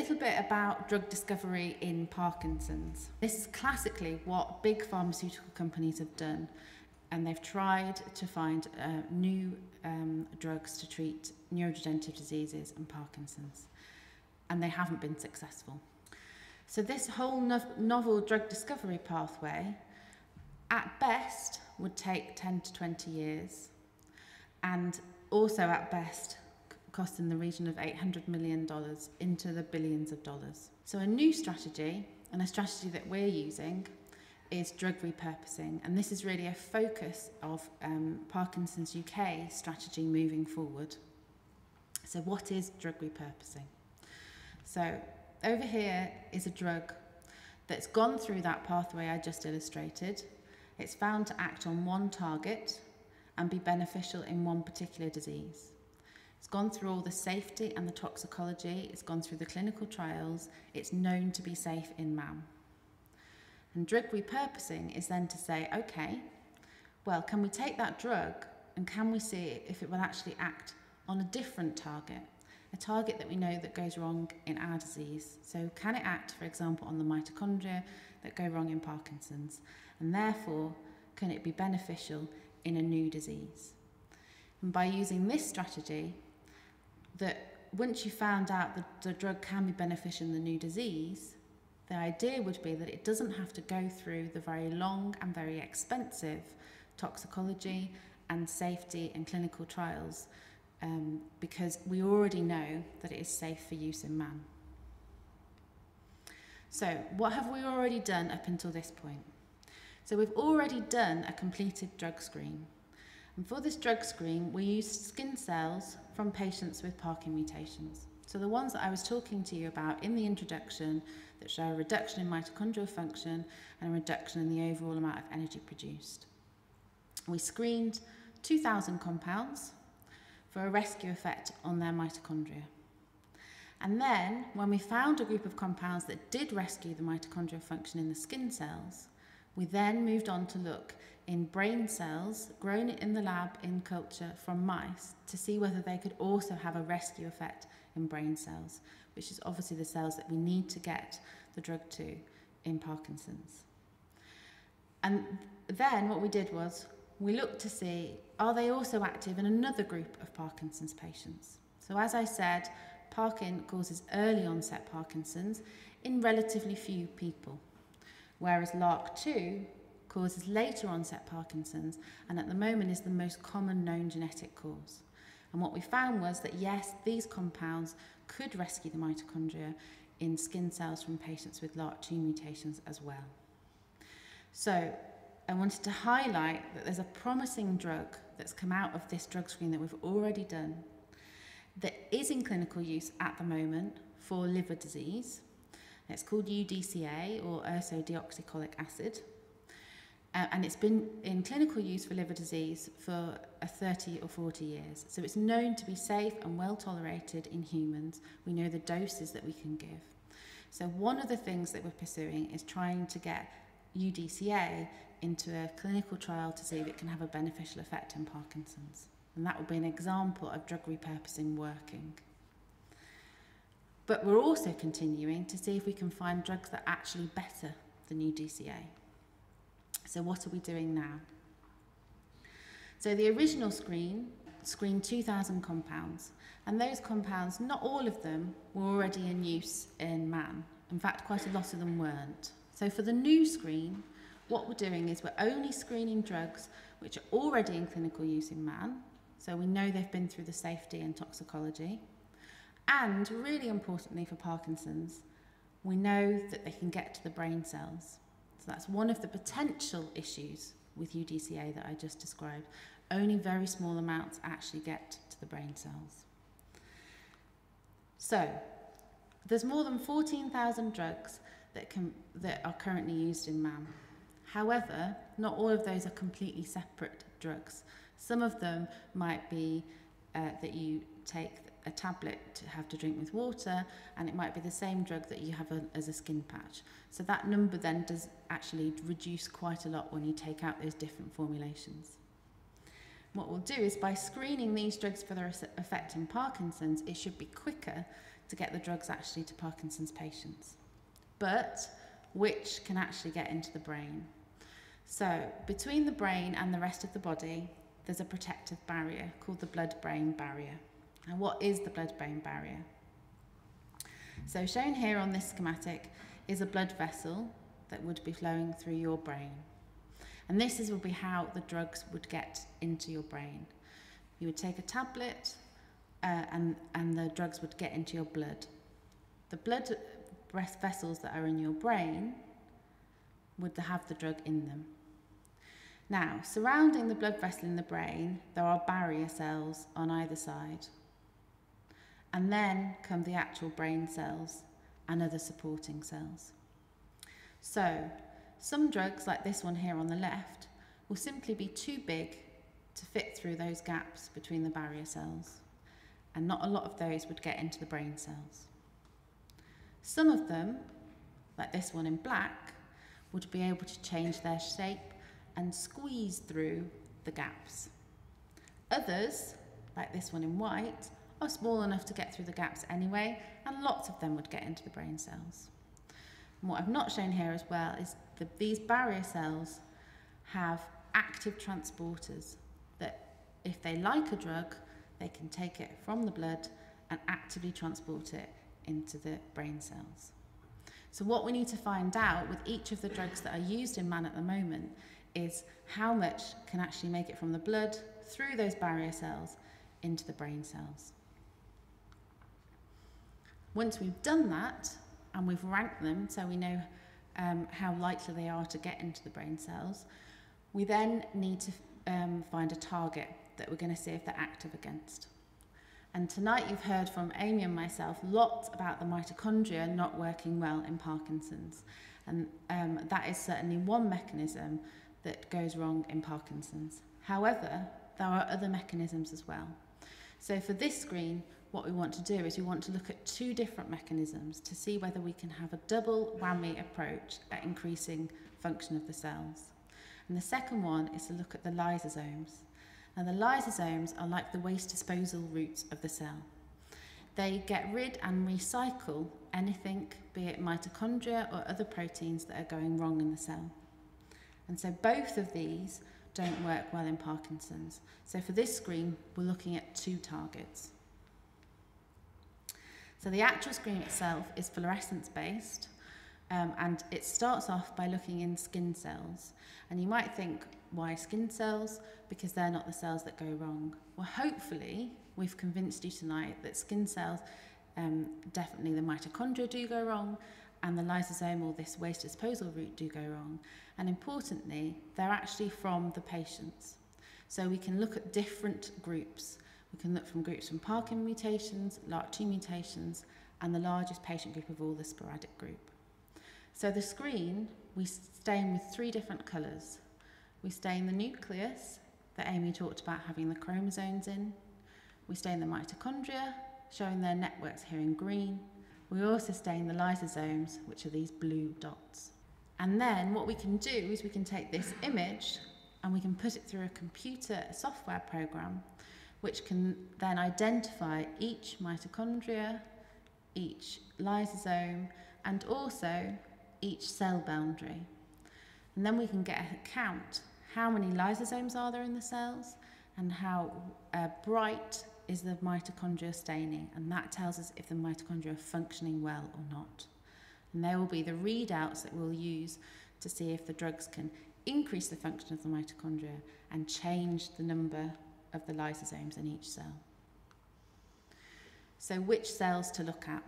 little bit about drug discovery in Parkinson's. This is classically what big pharmaceutical companies have done, and they've tried to find new drugs to treat neurodegenerative diseases and Parkinson's, and they haven't been successful. So this whole novel drug discovery pathway at best would take 10 to 20 years, and also at best cost in the region of $800 million into the billions of dollars. So a new strategy, and a strategy that we're using, is drug repurposing, and this is really a focus of Parkinson's UK strategy moving forward. So what is drug repurposing? So over here is a drug that's gone through that pathway I just illustrated. It's found to act on one target and be beneficial in one particular disease. It's gone through all the safety and the toxicology, it's gone through the clinical trials, it's known to be safe in man. And drug repurposing is then to say, okay, well, can we take that drug and can we see if it will actually act on a different target, a target that we know that goes wrong in our disease? So can it act, for example, on the mitochondria that go wrong in Parkinson's? And therefore, can it be beneficial in a new disease? And by using this strategy, that once you found out that the drug can be beneficial in the new disease, the idea would be that it doesn't have to go through the very long and very expensive toxicology and safety and clinical trials, because we already know that it is safe for use in man. So what have we already done up until this point? So we've already done a completed drug screen. And for this drug screen, we used skin cells from patients with Parkin mutations. So the ones that I was talking to you about in the introduction that show a reduction in mitochondrial function and a reduction in the overall amount of energy produced. We screened 2,000 compounds for a rescue effect on their mitochondria. And then when we found a group of compounds that did rescue the mitochondrial function in the skin cells, we then moved on to look in brain cells grown in the lab in culture from mice to see whether they could also have a rescue effect in brain cells, which is obviously the cells that we need to get the drug to in Parkinson's. And then what we did was we looked to see, are they also active in another group of Parkinson's patients? So as I said, Parkin causes early onset Parkinson's in relatively few people, whereas LARC2 causes later onset Parkinson's and at the moment is the most common known genetic cause. And what we found was that yes, these compounds could rescue the mitochondria in skin cells from patients with LARC2 mutations as well. So I wanted to highlight that there's a promising drug that's come out of this drug screen that we've already done that is in clinical use at the moment for liver disease. It's called UDCA, or ursodeoxycholic acid, and it's been in clinical use for liver disease for 30 or 40 years. So it's known to be safe and well tolerated in humans. We know the doses that we can give. So one of the things that we're pursuing is trying to get UDCA into a clinical trial to see if it can have a beneficial effect in Parkinson's. And that would be an example of drug repurposing working. But we're also continuing to see if we can find drugs that are actually better than UDCA. So what are we doing now? So the original screen screened 2,000 compounds, and those compounds, not all of them, were already in use in man. In fact, quite a lot of them weren't. So for the new screen, what we're doing is we're only screening drugs which are already in clinical use in man, so we know they've been through the safety and toxicology. And really importantly for Parkinson's, we know that they can get to the brain cells. So that's one of the potential issues with UDCA that I just described. Only very small amounts actually get to the brain cells. So there's more than 14,000 drugs that are currently used in man. However, not all of those are completely separate drugs. Some of them might be that you take a tablet to have to drink with water, and it might be the same drug that you have as a skin patch. So that number then does actually reduce quite a lot when you take out those different formulations. What we'll do is by screening these drugs for their effect in Parkinson's, it should be quicker to get the drugs actually to Parkinson's patients, but which can actually get into the brain. So between the brain and the rest of the body, there's a protective barrier called the blood-brain barrier. And what is the blood-brain barrier? So shown here on this schematic is a blood vessel that would be flowing through your brain. And this will be how the drugs would get into your brain. You would take a tablet and the drugs would get into your blood. The blood vessels that are in your brain would have the drug in them. Now, surrounding the blood vessel in the brain, there are barrier cells on either side. And then come the actual brain cells and other supporting cells. So, some drugs, like this one here on the left, will simply be too big to fit through those gaps between the barrier cells, and not a lot of those would get into the brain cells. Some of them, like this one in black, would be able to change their shape and squeeze through the gaps. Others, like this one in white, are small enough to get through the gaps anyway, and lots of them would get into the brain cells. And what I've not shown here as well is that these barrier cells have active transporters that, if they like a drug, they can take it from the blood and actively transport it into the brain cells. So what we need to find out with each of the drugs that are used in man at the moment is how much can actually make it from the blood through those barrier cells into the brain cells. Once we've done that and we've ranked them so we know how likely they are to get into the brain cells, we then need to find a target that we're going to see if they're active against. And tonight you've heard from Amy and myself lots about the mitochondria not working well in Parkinson's, and that is certainly one mechanism that goes wrong in Parkinson's. However, there are other mechanisms as well. So for this screen, what we want to do is we want to look at two different mechanisms to see whether we can have a double whammy approach at increasing function of the cells. And the second one is to look at the lysosomes. Now, the lysosomes are like the waste disposal routes of the cell. They get rid and recycle anything, be it mitochondria or other proteins that are going wrong in the cell. And so both of these don't work well in Parkinson's. So for this screen, we're looking at two targets. So the actual screen itself is fluorescence-based, and it starts off by looking in skin cells. And you might think, why skin cells? Because they're not the cells that go wrong. Well, hopefully, we've convinced you tonight that skin cells, definitely the mitochondria do go wrong, and the lysosome, or this waste disposal route, do go wrong. And importantly, they're actually from the patients. So we can look at different groups. We can look from groups from Parkin mutations, LARC2 mutations, and the largest patient group of all, the sporadic group. So the screen, we stain with three different colours. We stain the nucleus, that Amy talked about having the chromosomes in. We stain the mitochondria, showing their networks here in green. We also stain the lysosomes, which are these blue dots. And then what we can do is we can take this image and we can put it through a computer software program, which can then identify each mitochondria, each lysosome, and also each cell boundary. And then we can get a count how many lysosomes are there in the cells and how bright is the mitochondria staining, and that tells us if the mitochondria are functioning well or not. And they will be the readouts that we'll use to see if the drugs can increase the function of the mitochondria and change the number of the lysosomes in each cell. So which cells to look at?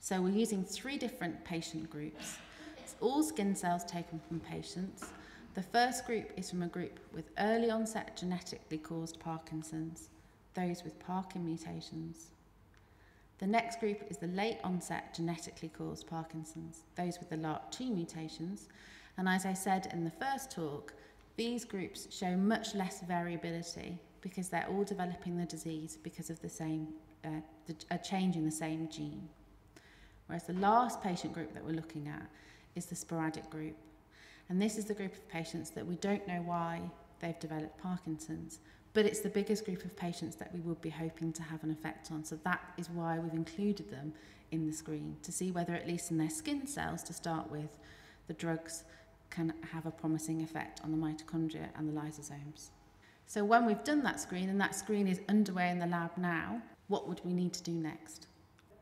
So we're using three different patient groups. It's all skin cells taken from patients. The first group is from a group with early onset genetically caused Parkinson's, those with Parkin mutations. The next group is the late onset genetically caused Parkinson's, those with the LARC2 mutations. And as I said in the first talk, these groups show much less variability because they're all developing the disease because of the same, a change in the same gene. Whereas the last patient group that we're looking at is the sporadic group. And this is the group of patients that we don't know why they've developed Parkinson's. But it's the biggest group of patients that we would be hoping to have an effect on. So that is why we've included them in the screen, to see whether at least in their skin cells to start with, the drugs can have a promising effect on the mitochondria and the lysosomes. So when we've done that screen, and that screen is underway in the lab now, what would we need to do next?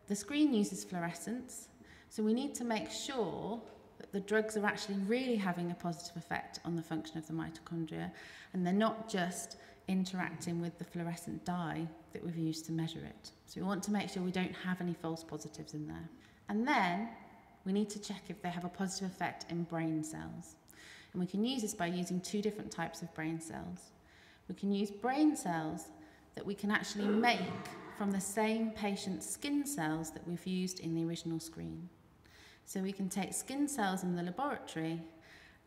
The screen uses fluorescence, so we need to make sure that the drugs are actually really having a positive effect on the function of the mitochondria, and they're not just interacting with the fluorescent dye that we've used to measure it. So we want to make sure we don't have any false positives in there. And then we need to check if they have a positive effect in brain cells. And we can use this by using two different types of brain cells. We can use brain cells that we can actually make from the same patient's skin cells that we've used in the original screen. So we can take skin cells in the laboratory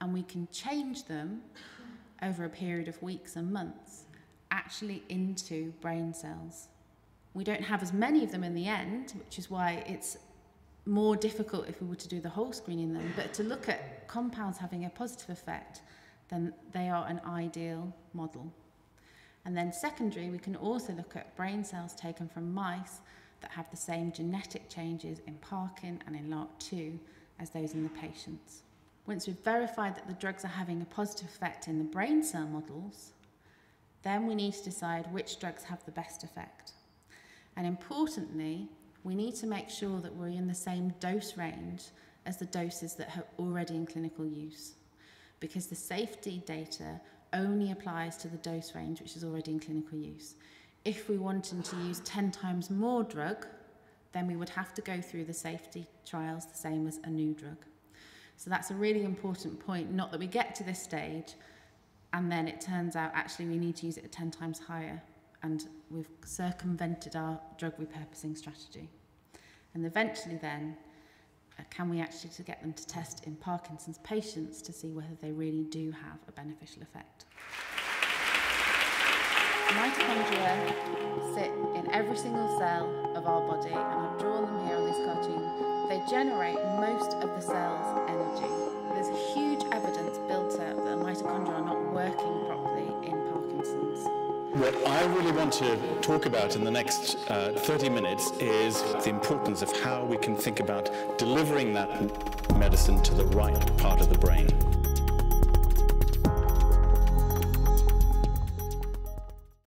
and we can change them over a period of weeks and months actually into brain cells. We don't have as many of them in the end, which is why it's more difficult if we were to do the whole screen in them, but to look at compounds having a positive effect, then they are an ideal model. And then secondary, we can also look at brain cells taken from mice that have the same genetic changes in Parkin and in LARC2 as those in the patients. Once we've verified that the drugs are having a positive effect in the brain cell models, then we need to decide which drugs have the best effect. And importantly, we need to make sure that we're in the same dose range as the doses that are already in clinical use, because the safety data only applies to the dose range which is already in clinical use. If we wanted to use 10 times more drug, then we would have to go through the safety trials the same as a new drug. So that's a really important point, not that we get to this stage and then it turns out actually we need to use it at 10 times higher and we've circumvented our drug repurposing strategy. And eventually then, can we actually get them to test in Parkinson's patients to see whether they really do have a beneficial effect? Mitochondria sit in every single cell of our body, and I've drawn them here on this cartoon. They generate most of the cell's energy. There's huge evidence built up that mitochondria are not working properly in Parkinson's. What I really want to talk about in the next 30 minutes is the importance of how we can think about delivering that medicine to the right part of the brain.